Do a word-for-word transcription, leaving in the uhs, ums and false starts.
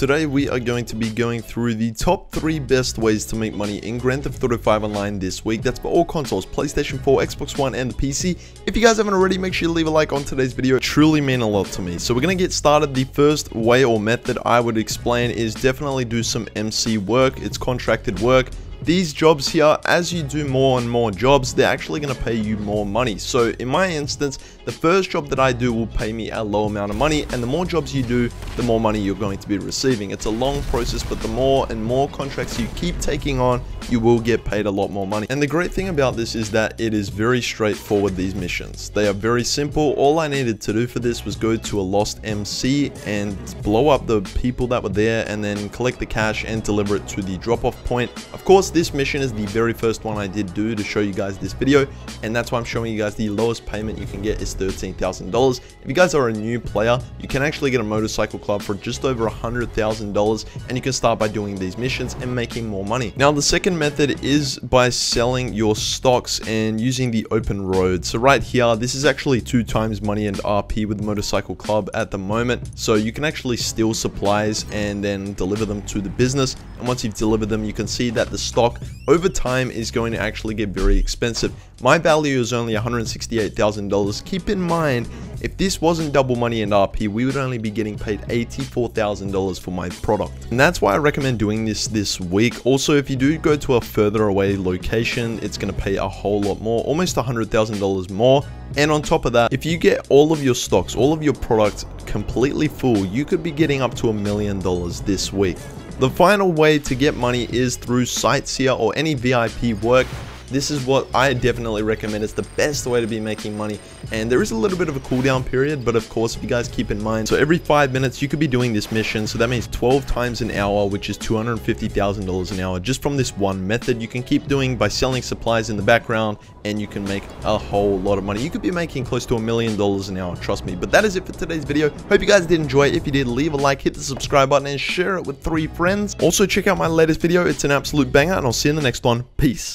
Today we are going to be going through the top three best ways to make money in Grand Theft Auto five Online this week. That's for all consoles, PlayStation four, Xbox One, and the P C. If you guys haven't already, make sure you leave a like on today's video. It truly means a lot to me. So we're going to get started. The first way or method I would explain is definitely do some M C work. It's contracted work. These jobs here, as you do more and more jobs, they're actually going to pay you more money. So in my instance, the first job that I do will pay me a low amount of money, and the more jobs you do, the more money you're going to be receiving. It's a long process, but the more and more contracts you keep taking on, you will get paid a lot more money. And the great thing about this is that it is very straightforward, these missions. They are very simple. All I needed to do for this was go to a lost M C and blow up the people that were there, and then collect the cash and deliver it to the drop-off point. Of course, this mission is the very first one I did do to show you guys this video, and that's why I'm showing you guys the lowest payment you can get is thirteen thousand dollars. If you guys are a new player, you can actually get a motorcycle club for just over one hundred thousand dollars, and you can start by doing these missions and making more money. Now, the second method is by selling your stocks and using the open road. So right here, this is actually two times money and R P with the motorcycle club at the moment. So you can actually steal supplies and then deliver them to the business. And once you've delivered them, you can see that the stock over time is going to actually get very expensive. My value is only one hundred sixty-eight thousand dollars. Keep in mind, if this wasn't double money and R P, we would only be getting paid eighty-four thousand dollars for my product. And that's why I recommend doing this this week. Also, if you do go to a further away location, it's going to pay a whole lot more, almost one hundred thousand dollars more. And on top of that, if you get all of your stocks, all of your products completely full, you could be getting up to a million dollars this week. The final way to get money is through Sightseer or any V I P work. This is what I definitely recommend. It's the best way to be making money. And there is a little bit of a cooldown period, but of course, if you guys keep in mind, so every five minutes you could be doing this mission. So that means twelve times an hour, which is two hundred fifty thousand dollars an hour just from this one method. You can keep doing by selling supplies in the background, and you can make a whole lot of money. You could be making close to a million dollars an hour, trust me. But that is it for today's video. Hope you guys did enjoy. If you did, leave a like, hit the subscribe button, and share it with three friends. Also, check out my latest video. It's an absolute banger, and I'll see you in the next one. Peace.